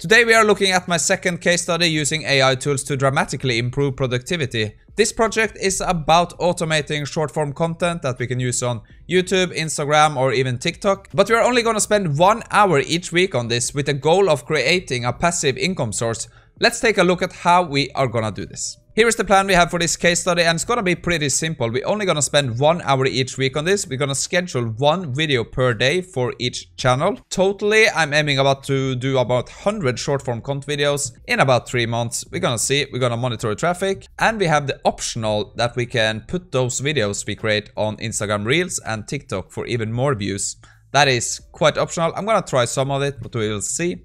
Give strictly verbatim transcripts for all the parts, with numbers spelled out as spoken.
Today we are looking at my second case study using A I tools to dramatically improve productivity. This project is about automating short-form content that we can use on YouTube, Instagram or even TikTok. But we are only going to spend one hour each week on this with the goal of creating a passive income source. Let's take a look at how we are going to do this. Here is the plan we have for this case study, and it's going to be pretty simple. We're only going to spend one hour each week on this. We're going to schedule one video per day for each channel. Totally, I'm aiming about to do about one hundred short-form content videos in about three months. We're going to see. We're going to monitor traffic. And we have the optional that we can put those videos we create on Instagram Reels and TikTok for even more views. That is quite optional. I'm going to try some of it, but we will see.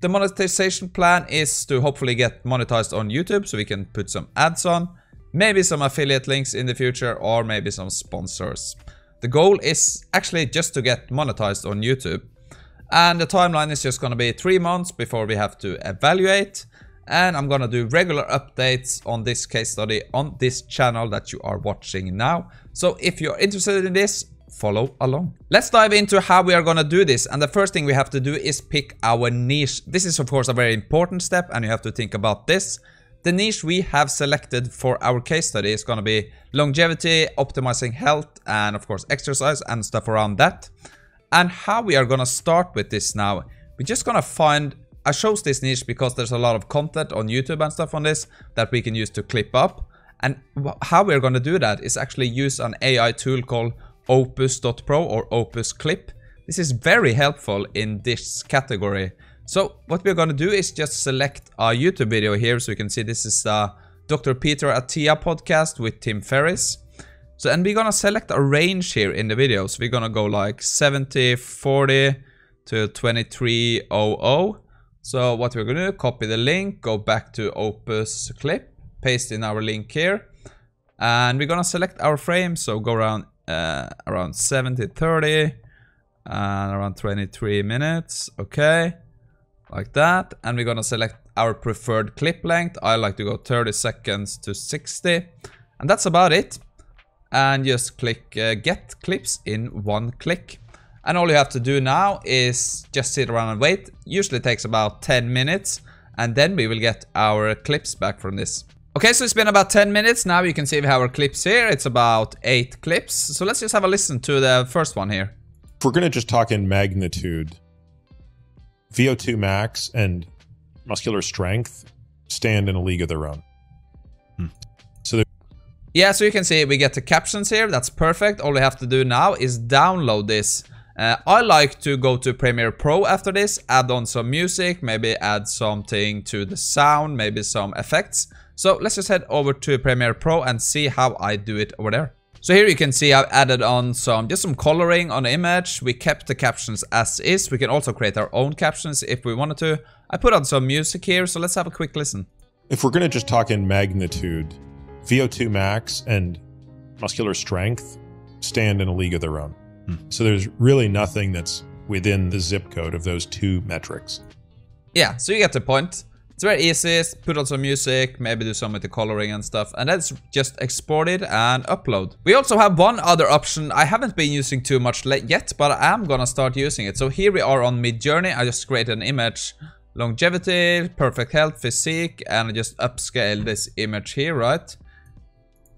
The monetization plan is to hopefully get monetized on YouTube so we can put some ads on, maybe some affiliate links in the future, or maybe some sponsors. The goal is actually just to get monetized on YouTube. And the timeline is just going to be three months before we have to evaluate. And I'm going to do regular updates on this case study on this channel that you are watching now. So if you're interested in this, follow along. Let's dive into how we are going to do this, and the first thing we have to do is pick our niche. This is of course a very important step, and you have to think about this. The niche we have selected for our case study is going to be longevity, optimizing health, and of course exercise and stuff around that. And how we are going to start with this now, we're just going to find, I chose this niche because there's a lot of content on YouTube and stuff on this that we can use to clip up. And how we're going to do that is actually use an A I tool called opus dot pro or opus clip. This is very helpful in this category. So what we're going to do is just select our YouTube video here. So you can see this is the Doctor Peter Atia podcast with Tim Ferriss. So, and we're going to select a range here in the video. So we're going to go like seventy forty to twenty-three hundred. So what we're going to do, copy the link, go back to opus clip, paste in our link here. And we're going to select our frame. So go around Uh, around seventy thirty and around twenty-three minutes, okay, like that. And we're gonna select our preferred clip length. I like to go thirty seconds to sixty, and that's about it. And just click uh, get clips in one click. And all you have to do now is just sit around and wait. Usually takes about ten minutes, and then we will get our clips back from this. Okay, so it's been about ten minutes. Now you can see we have our clips here. It's about eight clips. So let's just have a listen to the first one here. If we're going to just talk in magnitude, V O two max and muscular strength stand in a league of their own. Hmm. So yeah, so you can see we get the captions here. That's perfect. All we have to do now is download this. Uh, I like to go to Premiere Pro after this, add on some music, maybe add something to the sound, maybe some effects. So let's just head over to Premiere Pro and see how I do it over there. So here you can see I've added on some, just some coloring on the image. We kept the captions as is. We can also create our own captions if we wanted to. I put on some music here, so let's have a quick listen. If we're going to just talk in magnitude, V O two max and muscular strength stand in a league of their own. So there's really nothing that's within the zip code of those two metrics. Yeah, so you get the point. It's very easy. Put on some music, maybe do some with the coloring and stuff, and that's just exported and upload. We also have one other option I haven't been using too much yet, but I am gonna start using it. So here we are on Midjourney. I just created an image, longevity, perfect health, physique, and I just upscale this image here, right?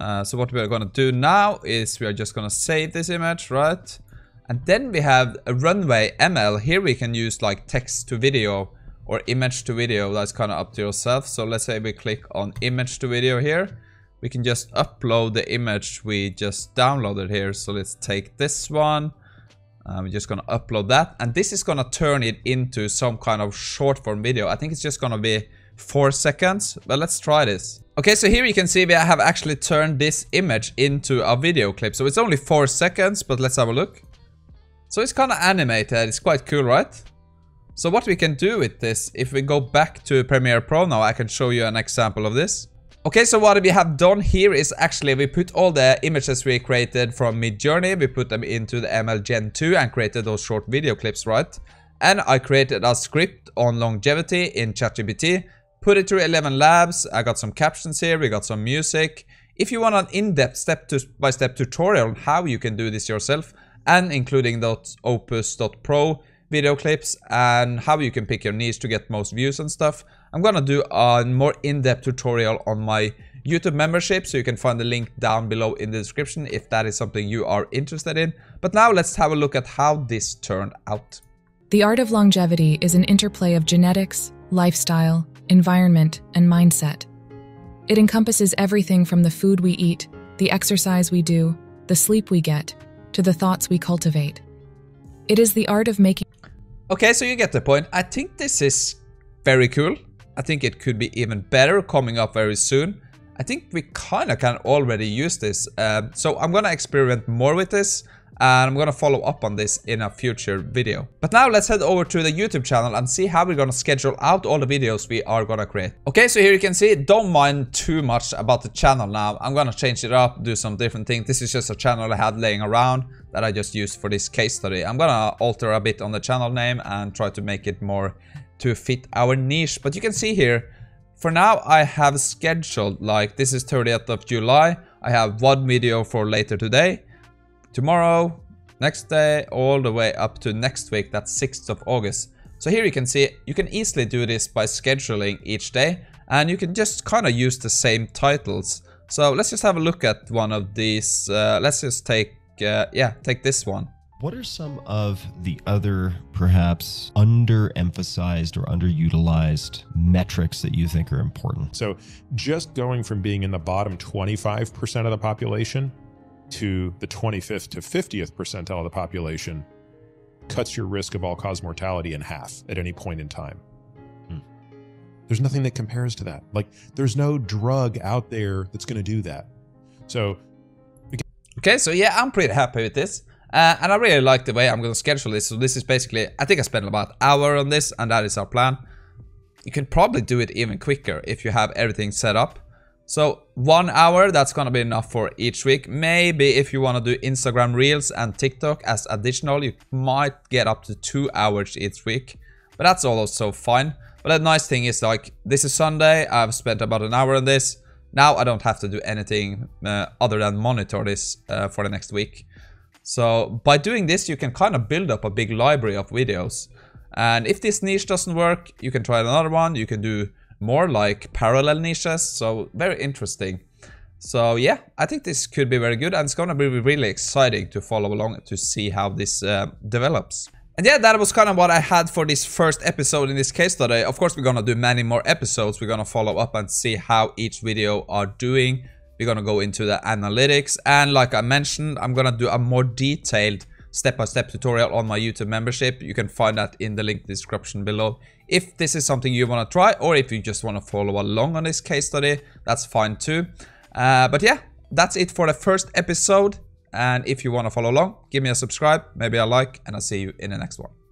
Uh, so what we're gonna do now is we are just gonna save this image, right? And then we have a Runway M L. Here we can use like text to video or image to video. That's kind of up to yourself. So let's say we click on image to video here. We can just upload the image we just downloaded here. So let's take this one. I'm just gonna upload that. And this is gonna turn it into some kind of short form video. I think it's just gonna be four seconds, but let's try this. Okay, so here you can see we have actually turned this image into a video clip. So it's only four seconds, but let's have a look. So it's kind of animated. It's quite cool, right? So what we can do with this, if we go back to Premiere Pro now, I can show you an example of this. Okay, so what we have done here is actually we put all the images we created from Midjourney, we put them into the M L Gen two and created those short video clips, right? And I created a script on longevity in ChatGPT. Put it through eleven labs. I got some captions here. We got some music. If you want an in-depth step-by-step tutorial on how you can do this yourself, and including those opus dot pro video clips and how you can pick your niche to get most views and stuff. I'm gonna do a more in-depth tutorial on my YouTube membership, so you can find the link down below in the description if that is something you are interested in. But now let's have a look at how this turned out. The art of longevity is an interplay of genetics, lifestyle, environment, and mindset. It encompasses everything from the food we eat, the exercise we do, the sleep we get, to the thoughts we cultivate. It is the art of making... Okay, so you get the point. I think this is very cool. I think it could be even better, coming up very soon. I think we kind of can already use this. Uh, so I'm going to experiment more with this, and I'm going to follow up on this in a future video. But now let's head over to the YouTube channel and see how we're going to schedule out all the videos we are going to create. Okay, so here you can see, don't mind too much about the channel now. I'm going to change it up, do some different things. This is just a channel I had laying around that I just used for this case study. I'm going to alter a bit on the channel name and try to make it more to fit our niche. But you can see here, for now, I have scheduled, like, this is thirtieth of July. I have one video for later today, tomorrow, next day, all the way up to next week, that's sixth of August. So here you can see, you can easily do this by scheduling each day, and you can just kind of use the same titles. So let's just have a look at one of these. Uh, let's just take, uh, yeah, take this one. What are some of the other, perhaps, underemphasized or underutilized metrics that you think are important? So just going from being in the bottom twenty-five percent of the population to the twenty-fifth to fiftieth percentile of the population cuts your risk of all-cause mortality in half at any point in time. Hmm. There's nothing that compares to that. Like, there's no drug out there that's going to do that. So, again, okay, so yeah, I'm pretty happy with this. Uh, and I really like the way I'm going to schedule this. So this is basically, I think I spent about an hour on this, and that is our plan. You can probably do it even quicker if you have everything set up. So one hour, that's going to be enough for each week. Maybe if you want to do Instagram Reels and TikTok as additional, you might get up to two hours each week. But that's also fine. But the nice thing is, like, this is Sunday. I've spent about an hour on this. Now I don't have to do anything uh, other than monitor this uh, for the next week. So by doing this, you can kind of build up a big library of videos. And if this niche doesn't work, you can try another one. You can do more, like, parallel niches. So very interesting. So yeah, I think this could be very good. And it's going to be really exciting to follow along to see how this uh, develops. And yeah, that was kind of what I had for this first episode in this case study. Of course, we're going to do many more episodes. We're going to follow up and see how each video are doing. We're going to go into the analytics, and like I mentioned, I'm going to do a more detailed step-by-step tutorial on my YouTube membership. You can find that in the link description below. If this is something you want to try, or if you just want to follow along on this case study, that's fine too. Uh, but yeah, that's it for the first episode. And if you want to follow along, give me a subscribe, maybe a like, and I'll see you in the next one.